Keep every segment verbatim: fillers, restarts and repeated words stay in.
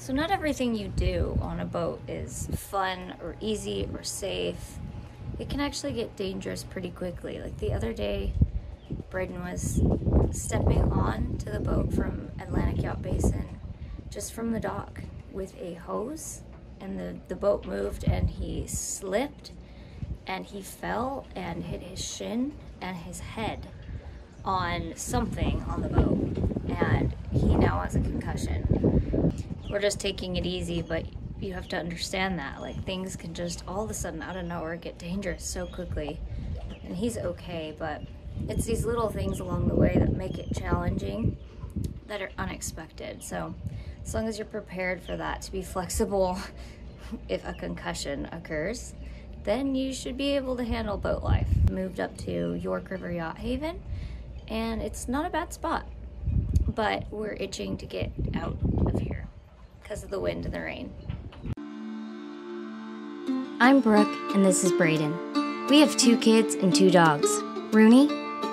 So not everything you do on a boat is fun or easy or safe. It can actually get dangerous pretty quickly. Like the other day, Braden was stepping on to the boat from Atlantic Yacht Basin, just from the dock, with a hose, and the, the boat moved and he slipped and he fell and hit his shin and his head on something on the boat, and he now has a concussion. We're just taking it easy, but you have to understand that, like, things can just all of a sudden out of nowhere get dangerous so quickly. And he's okay, but it's these little things along the way that make it challenging, that are unexpected. So as long as you're prepared for that, to be flexible if a concussion occurs, then you should be able to handle boat life. Moved up to York River Yacht Haven, and it's not a bad spot, but we're itching to get out of here because of the wind and the rain. I'm Brooke, and this is Braden. We have two kids and two dogs, Rooney,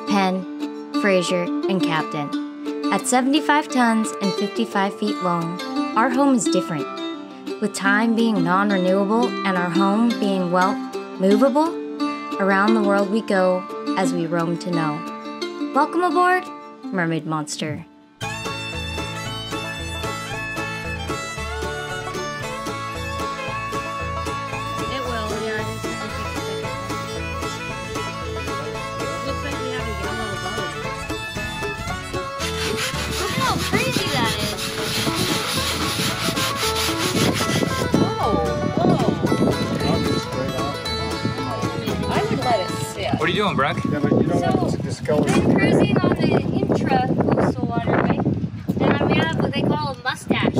Penn, Fraser, and Captain. At seventy-five tons and fifty-five feet long, our home is different. With time being non-renewable and our home being, well, movable, around the world we go as we roam to know. Welcome aboard Mermaid Monster. What are you doing, Brooke? Yeah, but you don't so, want to discover. I'm cruising on the Intra Coastal Waterway, and I made up what they call a mustache,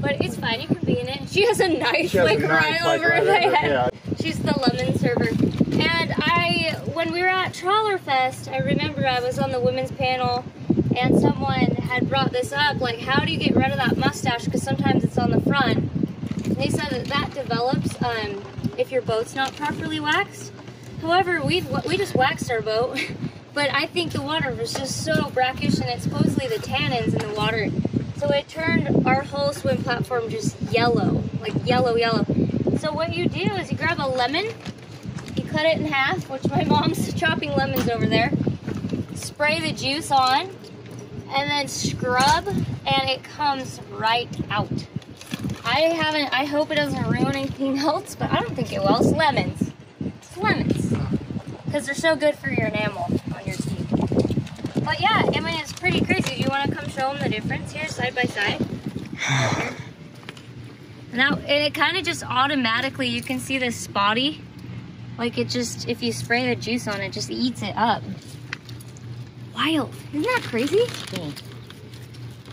but it's fine, you can be in it. She has a knife, has like, a knife right like right over right my over, head. Yeah. She's the lemon server. And I, when we were at Trawler Fest, I remember I was on the women's panel, and someone had brought this up, like, how do you get rid of that mustache, because sometimes it's on the front. And they said that that develops um, if your boat's not properly waxed. However, we we just waxed our boat, but I think the water was just so brackish, and it's supposedly the tannins in the water. So it turned our whole swim platform just yellow, like yellow, yellow. So what you do is you grab a lemon, you cut it in half, which my mom's chopping lemons over there, spray the juice on, and then scrub, and it comes right out. I haven't, I hope it doesn't ruin anything else, but I don't think it will. It's lemons. It's lemons. Because they're so good for your enamel on your teeth. But yeah, I mean, it's pretty crazy. Do you want to come show them the difference here, side by side? Now, and it kind of just automatically, you can see this spotty. Like it just, if you spray the juice on it, just eats it up. Wild, isn't that crazy? Cool.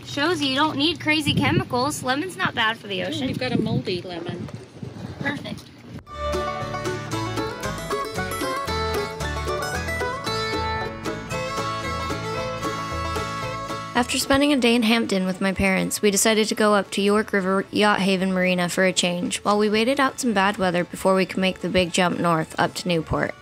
Shows you don't need crazy chemicals. Lemon's not bad for the ocean. Mm, you've got a moldy lemon. Perfect. After spending a day in Hampton with my parents, we decided to go up to York River Yacht Haven Marina for a change, while we waited out some bad weather before we could make the big jump north up to Newport.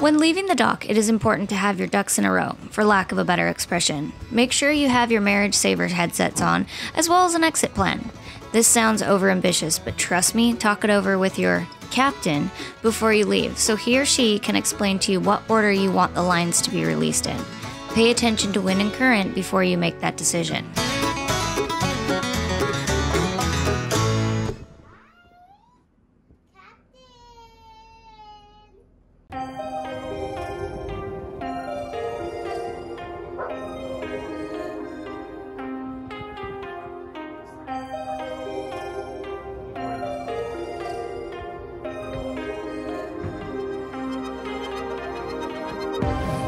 When leaving the dock, it is important to have your ducks in a row, for lack of a better expression. Make sure you have your Marriage Saver headsets on, as well as an exit plan. This sounds overambitious, but trust me, talk it over with your captain before you leave, so he or she can explain to you what order you want the lines to be released in. Pay attention to wind and current before you make that decision.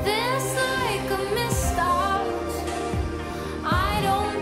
There's like a mist out. I don't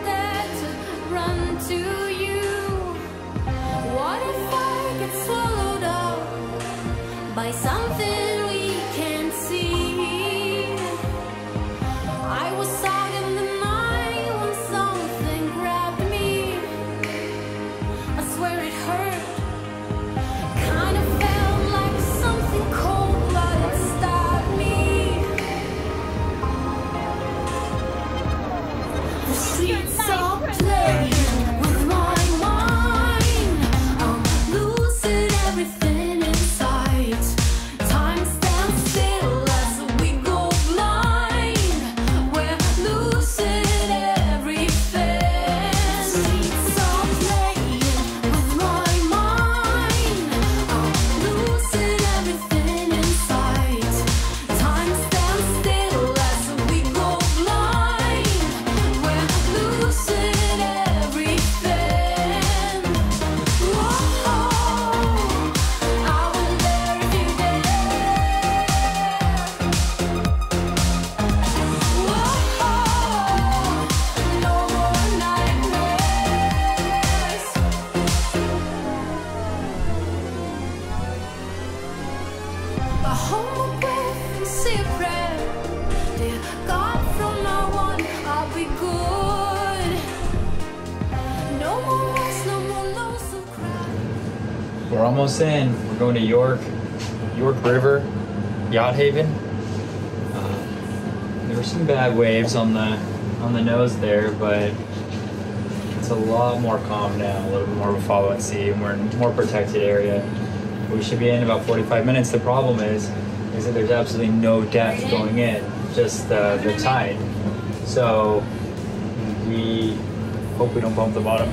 almost in. We're going to York, York River Yacht Haven. Uh, there were some bad waves on the on the nose there, but it's a lot more calm now, a little bit more of a follow at sea, and we're in a more protected area. We should be in about forty-five minutes. The problem is, is that there's absolutely no depth going in, just uh, the tide. So we hope we don't bump the bottom.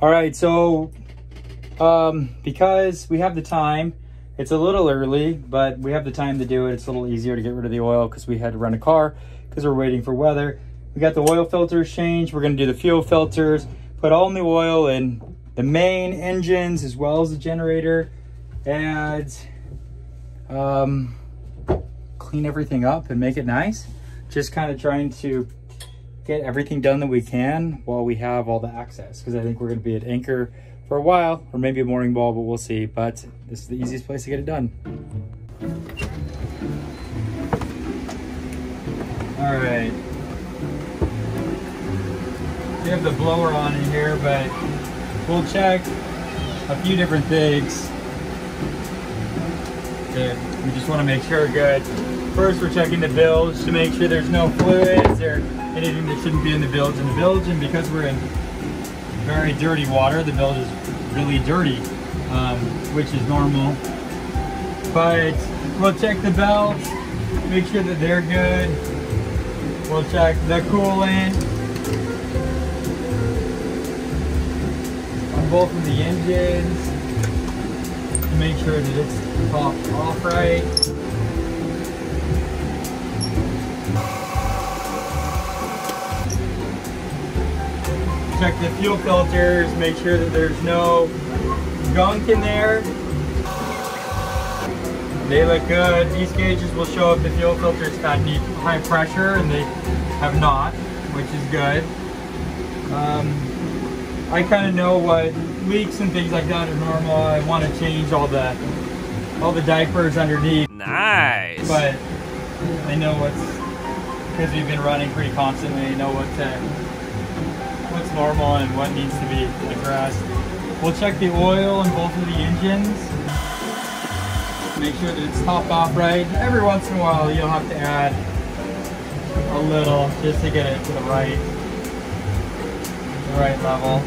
All right, so um, because we have the time, it's a little early, but we have the time to do it. It's a little easier to get rid of the oil because we had to rent a car because we're waiting for weather. We got the oil filters changed. We're gonna do the fuel filters, put all new oil in the main engines as well as the generator, and um, clean everything up and make it nice. Just kind of trying to get everything done that we can while we have all the access, because I think we're going to be at anchor for a while, or maybe a morning ball, but we'll see. But this is the easiest place to get it done. All right, we have the blower on in here, but we'll check a few different things. Okay, we just want to make sure we're good. First, we're checking the bilge to make sure there's no fluids or anything that shouldn't be in the bilge. In the bilge, and because we're in very dirty water, the bilge is really dirty, um, which is normal. But we'll check the belts, make sure that they're good. We'll check the coolant on both of the engines to make sure that it's off, off right. Check the fuel filters, make sure that there's no gunk in there. They look good. These gauges will show if the fuel filters got deep, high pressure, and they have not, which is good. Um, I kind of know what leaks and things like that are normal. I want to change all the all the diapers underneath. Nice. But I know what's, because we've been running pretty constantly, I know what to. What's normal and what needs to be addressed. We'll check the oil in both of the engines. Make sure that it's top off right. Every once in a while you'll have to add a little just to get it to the right, the right level.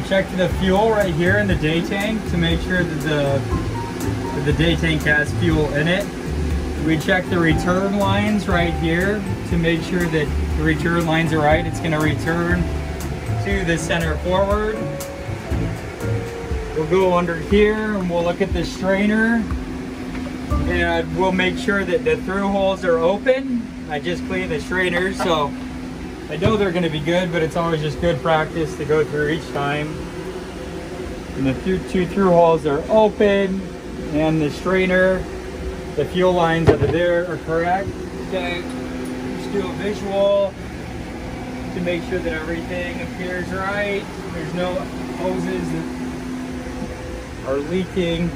We checked the fuel right here in the day tank to make sure that the, that the day tank has fuel in it. We check the return lines right here to make sure that the return lines are right. It's gonna return to the center forward. We'll go under here and we'll look at the strainer, and we'll make sure that the through holes are open. I just cleaned the strainers, so I know they're gonna be good, but it's always just good practice to go through each time. And the two through holes are open, and the strainer, the fuel lines that are there are correct. Okay, just do a visual to make sure that everything appears right. There's no hoses that are leaking.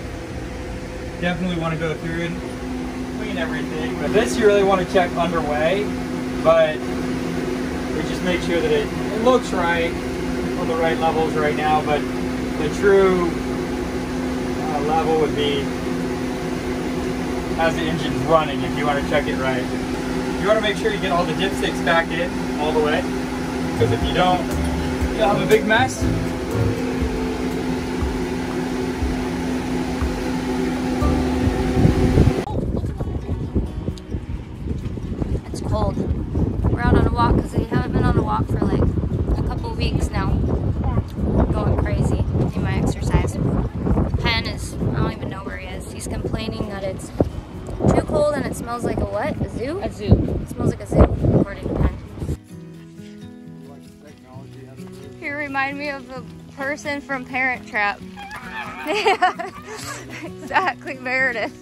Definitely want to go through and clean everything. But this you really want to check underway, but we just make sure that it, it looks right on the right levels right now. But the true uh, level would be as the engine's running if you want to check it right. You want to make sure you get all the dipsticks back in all the way, because if you don't, you'll have a big mess. It's cold. We're out on a walk because we haven't been on a walk for like a couple weeks now. I'm going crazy in my exercise. Pen is, I don't even know where he is. He's complaining that it's too cold and it smells like a what? A zoo? A zoo. It smells like a zoo, according to Pen. He reminded me of the person from Parent Trap. Yeah, exactly, Meredith.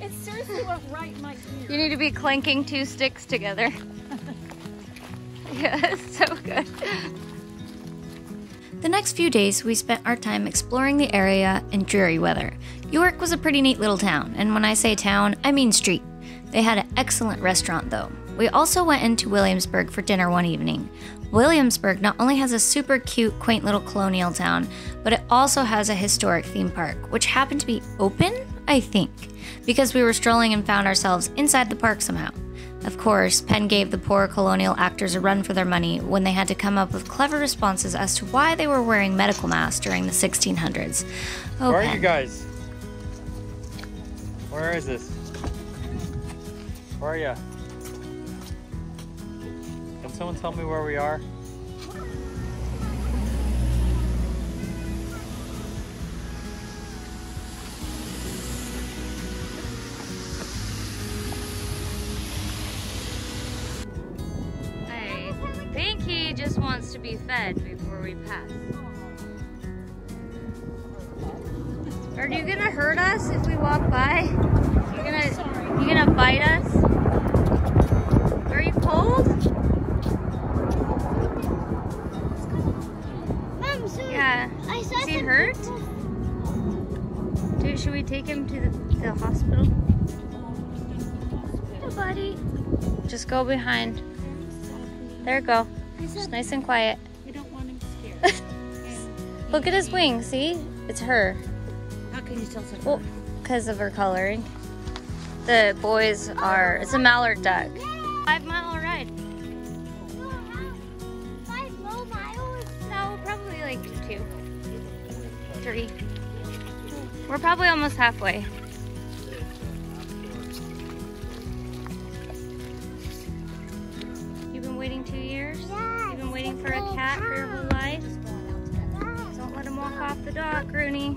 It's seriously what right might be. You need to be clanking two sticks together. Yeah, it's so good. The next few days, we spent our time exploring the area in dreary weather. York was a pretty neat little town, and when I say town, I mean street. They had an excellent restaurant, though. We also went into Williamsburg for dinner one evening. Williamsburg not only has a super cute, quaint little colonial town, but it also has a historic theme park, which happened to be open, I think, because we were strolling and found ourselves inside the park somehow. Of course, Penn gave the poor colonial actors a run for their money when they had to come up with clever responses as to why they were wearing medical masks during the sixteen hundreds. Oh, where Penn. Are you guys? Where is this? Where are you? Can someone tell me where we are? To be fed before we pass. Are you gonna hurt us if we walk by? You gonna, you gonna bite us? Are you cold? Mom, so yeah. I saw Is he hurt? Dude, should we take him to the, the hospital? Hey, buddy. Just go behind. There you go. It's nice and quiet. We don't want him scared. Look at his wing, see? It's her. How can you tell such a thing? Because of her coloring. The boys are, it's a mallard duck. Five mile ride. Five low miles? No, probably like two, three. We're probably almost halfway. You've been waiting two years? Yeah. Waiting for a cat for your whole life. Don't let him walk off the dock, Rooney.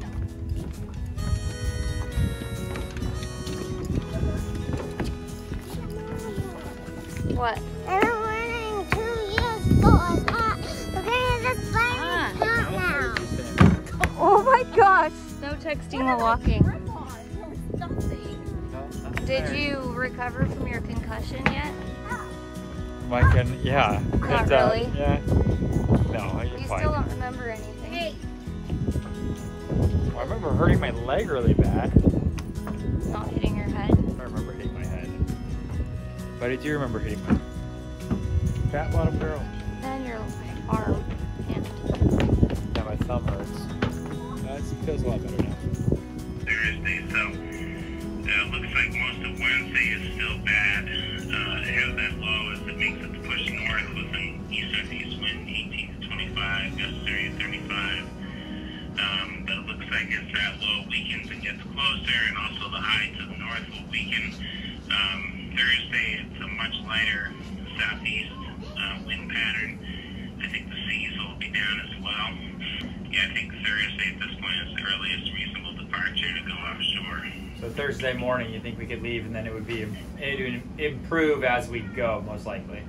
What? I've been waiting two years for a cat because it's my cat now. Oh my gosh! No texting while walking. Did you recover from your concussion yet? My can, yeah. Not it's, really. Uh, yeah. No, you're you fine. Still don't remember anything. Hey. Well, I remember hurting my leg really bad. Not hitting your head. I remember hitting my head. But I do remember hitting my fat bottom barrel. And your arm. And yeah, my thumb hurts. That feels a lot better now. Seriously, so it looks like most of Wednesday is still bad. Uh, it has that low as it makes it push north with an east-northeast wind eighteen to twenty-five, gusty thirty-five. Um, but it looks like it's that low weakens and gets closer, and also the high to the north will weaken. Um, Thursday, it's a much lighter southeast uh, wind pattern. I think the seas will be down as well. Yeah, I think Thursday at this point is the earliest reasonable departure to go offshore. So Thursday morning, you think we could leave, and then it would be it would improve as we go, most likely.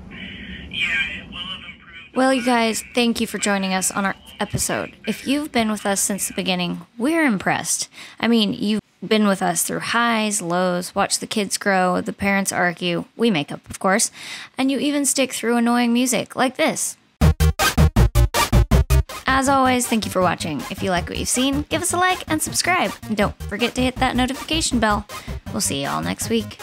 Yeah, it will have improved. Well, you guys, thank you for joining us on our episode. If you've been with us since the beginning, we're impressed. I mean, you've been with us through highs, lows, watch the kids grow, the parents argue, we make up, of course, and you even stick through annoying music like this. As always, thank you for watching. If you like what you've seen, give us a like and subscribe. And don't forget to hit that notification bell. We'll see you all next week.